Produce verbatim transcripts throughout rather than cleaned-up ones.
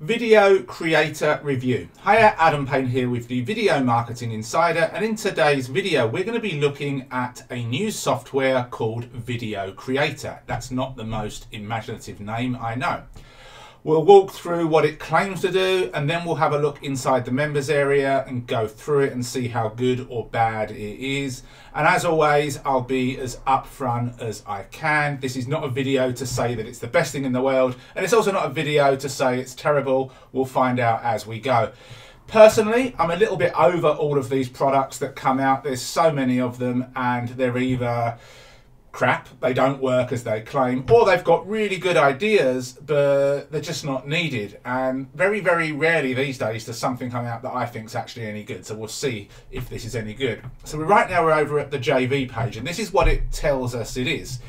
Video Creator Review. Hiya, Adam Payne here with the Video Marketing Insider, and in today's video we're going to be looking at a new software called Video Creator. That's not the most imaginative name, I know. We'll walk through what it claims to do, and then we'll have a look inside the members area and go through it and see how good or bad it is. And as always, I'll be as upfront as I can. This is not a video to say that it's the best thing in the world, and it's also not a video to say it's terrible. We'll find out as we go. Personally, I'm a little bit over all of these products that come out. There's so many of them, and they're either crap, they don't work as they claim, or they've got really good ideas but they're just not needed, and very very rarely these days does something come out that I think's actually any good. So we'll see if this is any good. So we're right now we're over at the J V page, and this is what it tells us it is.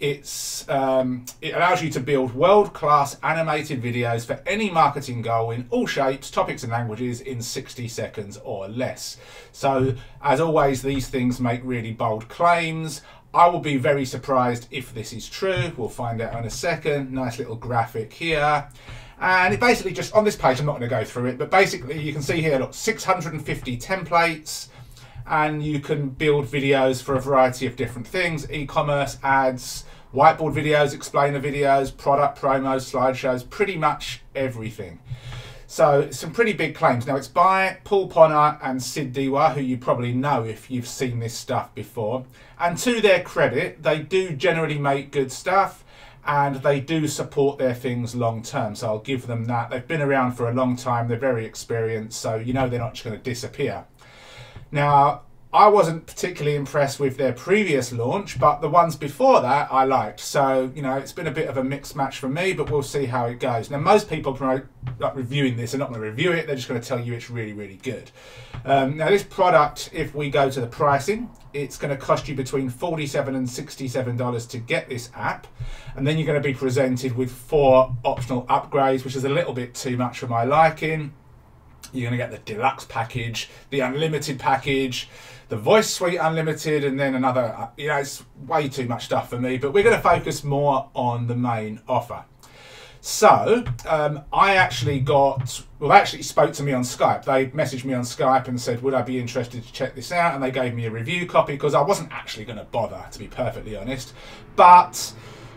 It's um, it allows you to build world-class animated videos for any marketing goal in all shapes, topics and languages in sixty seconds or less. So as always, these things make really bold claims. I will be very surprised if this is true. We'll find out in a second. Nice little graphic here. And it basically just, on this page, I'm not going to go through it, but basically you can see here, look, six hundred fifty templates, and you can build videos for a variety of different things: e-commerce, ads, whiteboard videos, explainer videos, product promos, slideshows, pretty much everything. So some pretty big claims. Now, it's by Paul Ponna and Sid Diwar, who you probably know if you've seen this stuff before. And to their credit, they do generally make good stuff, and they do support their things long term. So I'll give them that. They've been around for a long time. They're very experienced. So you know they're not just going to disappear. Now, I wasn't particularly impressed with their previous launch, but the ones before that I liked. So, you know, it's been a bit of a mixed match for me, but we'll see how it goes. Now, most people promote, like, reviewing this are not going to review it. They're just going to tell you it's really, really good. Um, now, this product, if we go to the pricing, it's going to cost you between forty-seven and sixty-seven dollars to get this app. And then you're going to be presented with four optional upgrades, which is a little bit too much for my liking. You're going to get the deluxe package, the unlimited package, the voice suite unlimited, and then another, you know, it's way too much stuff for me, but we're going to focus more on the main offer. So um, I actually got, well, they actually spoke to me on Skype. They messaged me on Skype and said, would I be interested to check this out? And they gave me a review copy, because I wasn't actually going to bother, to be perfectly honest. But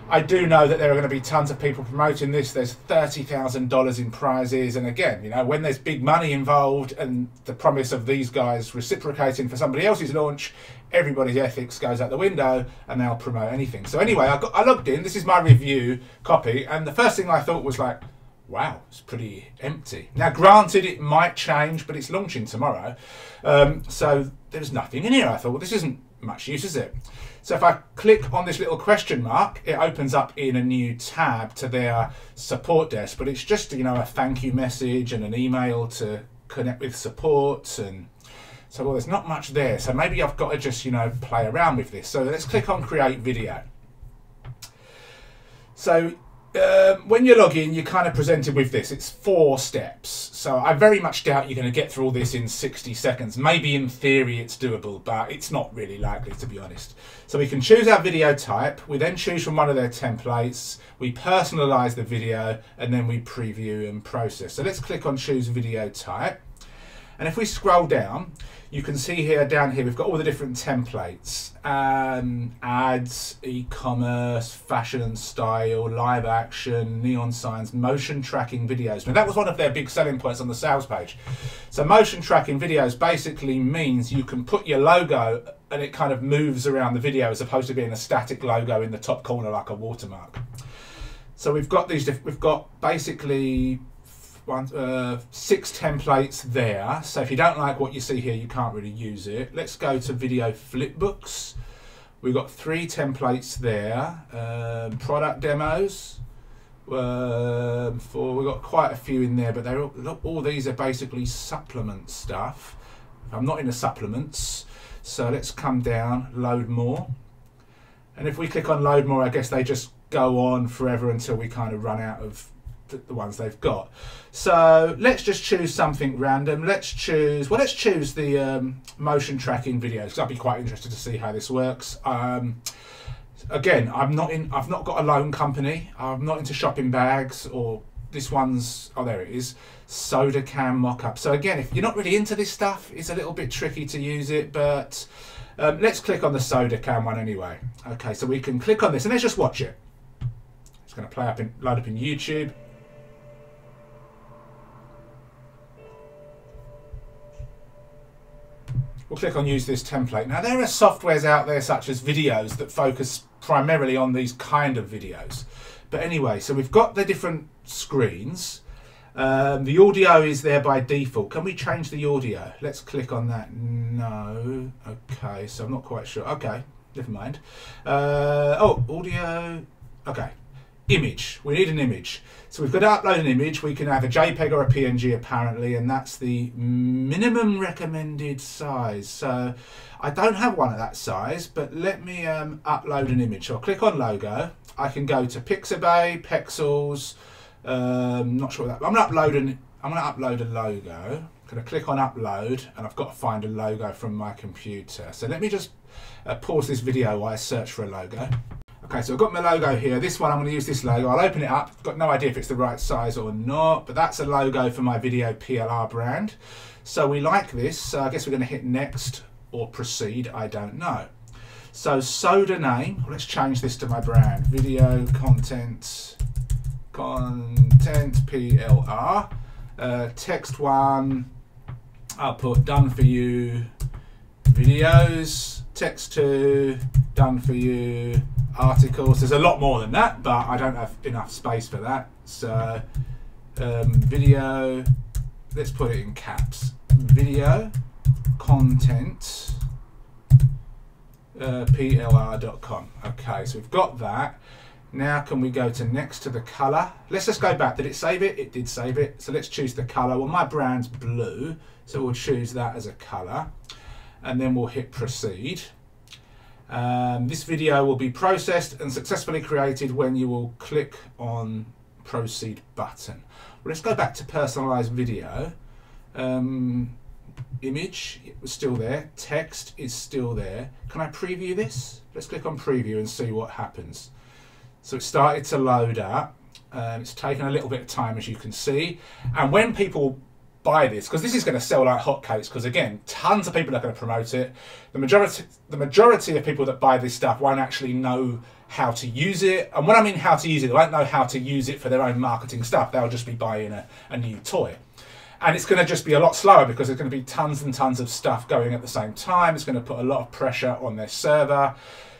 I do know that there are going to be tons of people promoting this. There's thirty thousand dollars in prizes. And again, you know, when there's big money involved and the promise of these guys reciprocating for somebody else's launch, everybody's ethics goes out the window and they'll promote anything. So anyway, I, got, I logged in. This is my review copy. And the first thing I thought was like, wow, it's pretty empty. Now, granted, it might change, but it's launching tomorrow. Um, so there's nothing in here. I thought, well, this isn't much use, is it? So if I click on this little question mark, it opens up in a new tab to their support desk, but it's just, you know, a thank you message and an email to connect with support. And so, well, there's not much there. So maybe I've got to just, you know, play around with this. So let's click on create video. So Um, when you log in, you're kind of presented with this. It's four steps. So I very much doubt you're going to get through all this in sixty seconds. Maybe in theory it's doable, but it's not really likely, to be honest. So we can choose our video type. We then choose from one of their templates. We personalize the video, and then we preview and process. So let's click on choose video type. And if we scroll down, you can see here, down here, we've got all the different templates. Um, ads, e-commerce, fashion and style, live action, neon signs, motion tracking videos. Now, that was one of their big selling points on the sales page. So motion tracking videos basically means you can put your logo and it kind of moves around the video, as opposed to being a static logo in the top corner like a watermark. So we've got these, we've got basically One, uh, six templates there. So if you don't like what you see here, you can't really use it. Let's go to video flipbooks. We've got three templates there. Um, product demos. Um, four, we've got quite a few in there, but they're all, look, all these are basically supplement stuff. I'm not into supplements. So let's come down, load more. And if we click on load more, I guess they just go on forever until we kind of run out of the ones they've got. So let's just choose something random. Let's choose, well, let's choose the um, motion tracking videos, because I'd be quite interested to see how this works. Um, again, I'm not in, I've not got a loan company. I'm not into shopping bags or this one's, oh there it is, soda can mock-up. So again, if you're not really into this stuff, it's a little bit tricky to use it, but um, let's click on the soda can one anyway. Okay, so we can click on this and let's just watch it. It's going to play up in, load up in YouTube. We'll click on use this template. Now there are softwares out there such as videos that focus primarily on these kind of videos. But anyway, so we've got the different screens. Um, the audio is there by default. Can we change the audio? Let's click on that. No. Okay, so I'm not quite sure. Okay, never mind. Uh, oh, audio. Okay. Image. We need an image. So we've got to upload an image. We can have a JPEG or a P N G apparently, and that's the minimum recommended size. So I don't have one of that size, but let me um, upload an image. So I'll click on logo. I can go to Pixabay, Pexels. Um, not sure what that. I'm going to upload an. I'm going to upload a logo. I'm going to click on upload, and I've got to find a logo from my computer. So let me just uh, pause this video while I search for a logo. Okay, so I've got my logo here. This one, I'm going to use this logo. I'll open it up. I've got no idea if it's the right size or not, but that's a logo for my video P L R brand. So we like this. So I guess we're going to hit next or proceed. I don't know. So soda name. Let's change this to my brand. Video content, content P L R. Uh, text one. I'll put done for you videos. Text two. Done for you articles. There's a lot more than that, but I don't have enough space for that. So um, video, let's put it in caps. Video content uh, P L R dot com. Okay, so we've got that. Now can we go to next to the color? Let's just go back. Did it save it? It did save it. So let's choose the color. Well, my brand's blue, so we'll choose that as a color, and then we'll hit proceed. Um, this video will be processed and successfully created when you will click on proceed button. Well, let's go back to personalized video. Um, image, it was still there. Text is still there. Can I preview this? Let's click on preview and see what happens. So it started to load up. Um, it's taken a little bit of time, as you can see. And when people buy this, because this is going to sell like hotcakes, because again, tons of people are going to promote it. The majority, the majority of people that buy this stuff won't actually know how to use it. And when I mean how to use it, they won't know how to use it for their own marketing stuff. They'll just be buying a, a new toy. And it's going to just be a lot slower because there's going to be tons and tons of stuff going at the same time. It's going to put a lot of pressure on their server.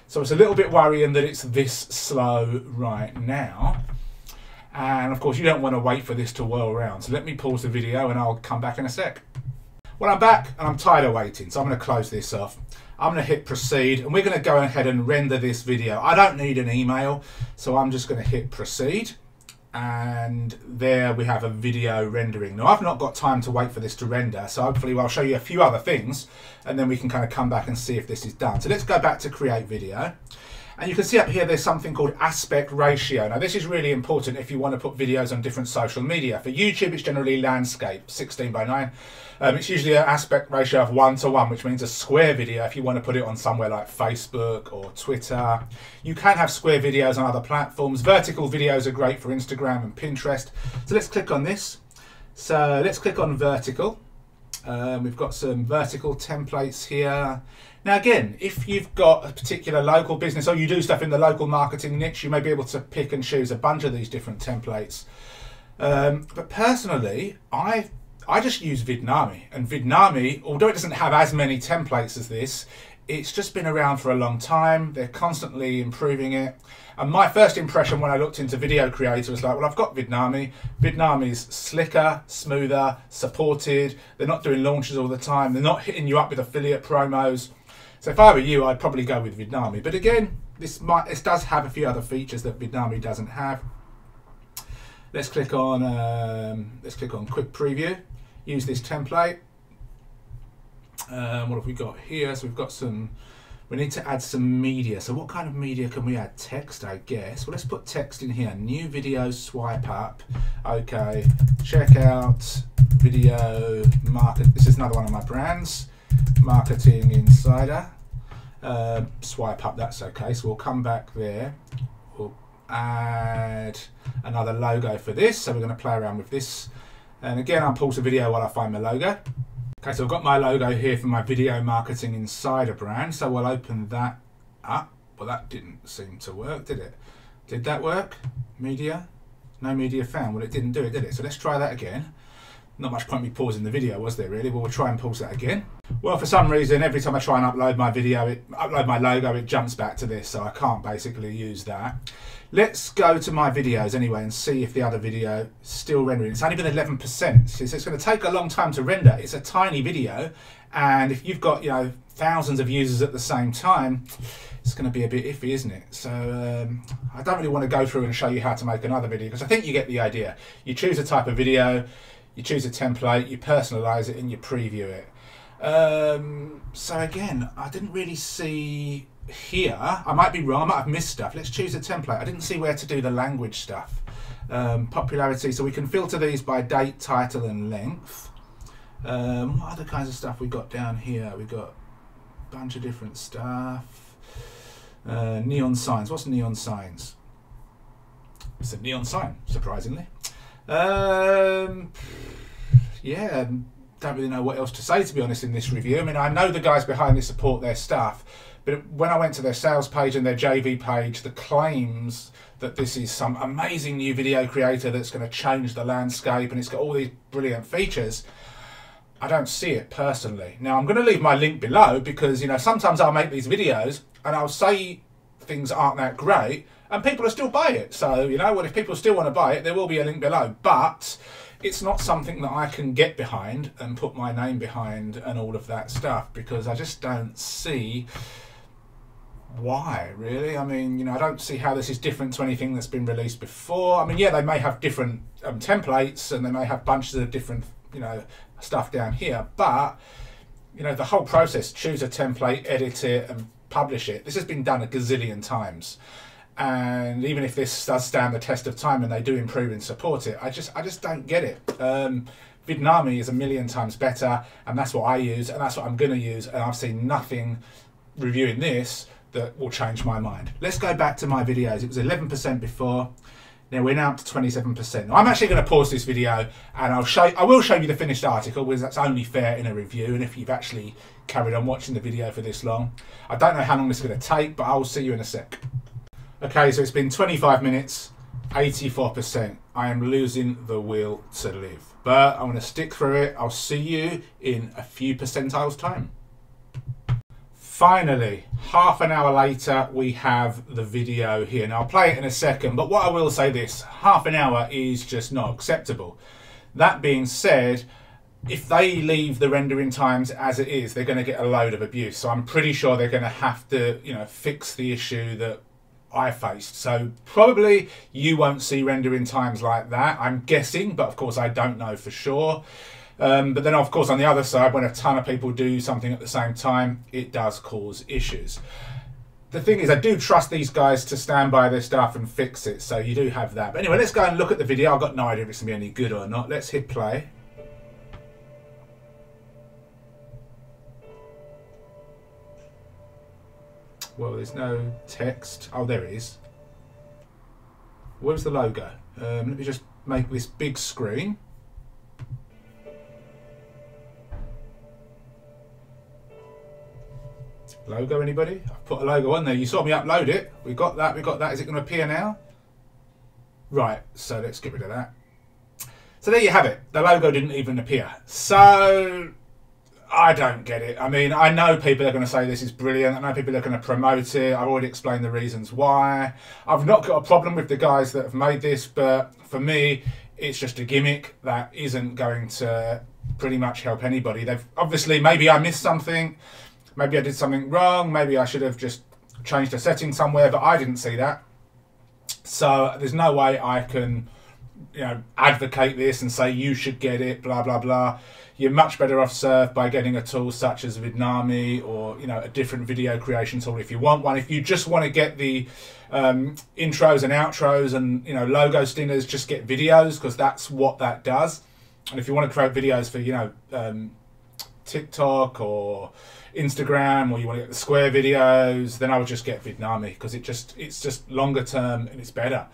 So it's a little bit worrying that it's this slow right now. And of course, you don't want to wait for this to whirl around. So let me pause the video and I'll come back in a sec. Well, I'm back and I'm tired of waiting. So I'm going to close this off. I'm going to hit proceed and we're going to go ahead and render this video. I don't need an email. So I'm just going to hit proceed. And there we have a video rendering. Now, I've not got time to wait for this to render. So hopefully I'll show you a few other things and then we can kind of come back and see if this is done. So let's go back to create video. And you can see up here, there's something called aspect ratio. Now, this is really important if you want to put videos on different social media. For YouTube, it's generally landscape, sixteen by nine. Um, it's usually an aspect ratio of one to one, which means a square video if you want to put it on somewhere like Facebook or Twitter. You can have square videos on other platforms. Vertical videos are great for Instagram and Pinterest. So let's click on this. So let's click on vertical. Um, we've got some vertical templates here. Now again, if you've got a particular local business or you do stuff in the local marketing niche, you may be able to pick and choose a bunch of these different templates. Um, but personally, I I just use Vidnami. And Vidnami, although it doesn't have as many templates as this, it's just been around for a long time. They're constantly improving it. And my first impression when I looked into Video Creator was like, well, I've got Vidnami. Vidnami's slicker, smoother, supported. They're not doing launches all the time. They're not hitting you up with affiliate promos. So if I were you, I'd probably go with Vidnami. But again, this might this does have a few other features that Vidnami doesn't have. Let's click on um, let's click on quick preview. Use this template. Um, what have we got here? So we've got some, we need to add some media. So what kind of media can we add? Text, I guess. Well, let's put text in here. New video, swipe up. Okay, check out video market. This is another one of my brands. Marketing Insider. Uh, swipe up, that's okay. So we'll come back there. We'll add another logo for this. So we're going to play around with this. And again, I'll pause the video while I find my logo. Okay, so I've got my logo here for my Video Marketing Insider brand. So we'll open that up. Well, that didn't seem to work, did it? Did that work? Media? No media found. Well, it didn't do it, did it? So let's try that again. Not much point me pausing the video, was there really? Well, we'll try and pause that again. Well, for some reason, every time I try and upload my video, it, upload my logo, it jumps back to this, so I can't basically use that. Let's go to my videos anyway and see if the other video is still rendering. It's only been eleven percent, so it's going to take a long time to render. It's a tiny video, and if you've got, you know, thousands of users at the same time, it's going to be a bit iffy, isn't it? So um, I don't really want to go through and show you how to make another video, because I think you get the idea. You choose a type of video, you choose a template, you personalize it, and you preview it. Um, so again, I didn't really see here. I might be wrong, I might have missed stuff. Let's choose a template. I didn't see where to do the language stuff. Um, popularity, so we can filter these by date, title, and length. Um, what other kinds of stuff we got down here? We've got a bunch of different stuff. Uh, neon signs. What's neon signs? It's a neon sign, surprisingly. Um, yeah, don't really know what else to say, to be honest, in this review. I mean, I know the guys behind this support their stuff, but when I went to their sales page and their J V page, the claims that this is some amazing new video creator that's going to change the landscape and it's got all these brilliant features, I don't see it personally. Now, I'm going to leave my link below because, you know, sometimes I'll make these videos and I'll say things aren't that great, and people are still buying it. So, you know, well, if people still want to buy it, there will be a link below. But it's not something that I can get behind and put my name behind and all of that stuff, because I just don't see why, really. I mean, you know, I don't see how this is different to anything that's been released before. I mean, yeah, they may have different um, templates and they may have bunches of different, you know, stuff down here. But, you know, the whole process, choose a template, edit it and publish it. This has been done a gazillion times. And even if this does stand the test of time and they do improve and support it, I just I just don't get it. Um, Vidnami is a million times better, and that's what I use, and that's what I'm going to use, and I've seen nothing reviewing this that will change my mind. Let's go back to my videos. It was eleven percent before. Now we're now up to twenty-seven percent. Now I'm actually going to pause this video, and I'll show I will show you the finished article, because that's only fair in a review, and if you've actually carried on watching the video for this long. I don't know how long this is going to take, but I'll see you in a sec. Okay, so it's been twenty-five minutes, eighty-four percent. I am losing the will to live. But I'm going to stick through it. I'll see you in a few percentiles time. Finally, half an hour later, we have the video here. Now, I'll play it in a second, but what I will say this, half an hour is just not acceptable. That being said, if they leave the rendering times as it is, they're going to get a load of abuse. So I'm pretty sure they're going to have to, you know, fix the issue that I faced. So probably you won't see rendering times like that, I'm guessing, but of course I don't know for sure. Um, but then of course on the other side, when a ton of people do something at the same time, it does cause issues. The thing is, I do trust these guys to stand by their stuff and fix it, so you do have that. But anyway, let's go and look at the video. I've got no idea if it's going to be any good or not. Let's hit play. Well, there's no text. Oh, there it is. Where's the logo? Um, let me just make this big screen. Logo, anybody? I've put a logo on there. You saw me upload it. We got that, we got that. Is it going to appear now? Right, so let's get rid of that. So there you have it. The logo didn't even appear. So I don't get it. I mean, I know people are going to say this is brilliant. I know people are going to promote it. I've already explained the reasons why. I've not got a problem with the guys that have made this, but for me, it's just a gimmick that isn't going to pretty much help anybody. They've obviously, maybe I missed something. Maybe I did something wrong. Maybe I should have just changed a setting somewhere, but I didn't see that. So there's no way I can, you know, advocate this and say you should get it, blah, blah, blah. You're much better off served by getting a tool such as Vidnami, or, you know, a different video creation tool if you want one. If you just want to get the um, intros and outros and, you know, logo stingers, just get videos, because that's what that does. And if you want to create videos for, you know, um, TikTok or Instagram, or you want to get the square videos, then I would just get Vidnami, because it just it's just longer term and it's better.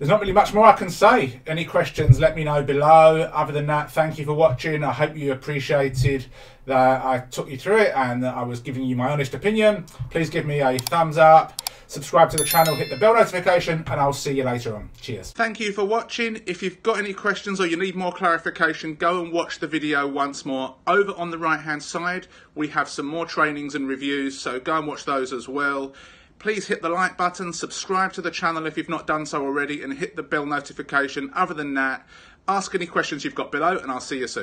there's not really much more I can say. Any questions, let me know below. Other than that, thank you for watching. I hope you appreciated that I took you through it and that I was giving you my honest opinion. Please give me a thumbs up, subscribe to the channel, hit the bell notification, and I'll see you later on. Cheers. Thank you for watching. If you've got any questions or you need more clarification, go and watch the video once more. Over on the right hand side, we have some more trainings and reviews, so go and watch those as well. Please hit the like button, subscribe to the channel if you've not done so already, and hit the bell notification. Other than that, ask any questions you've got below, and I'll see you soon.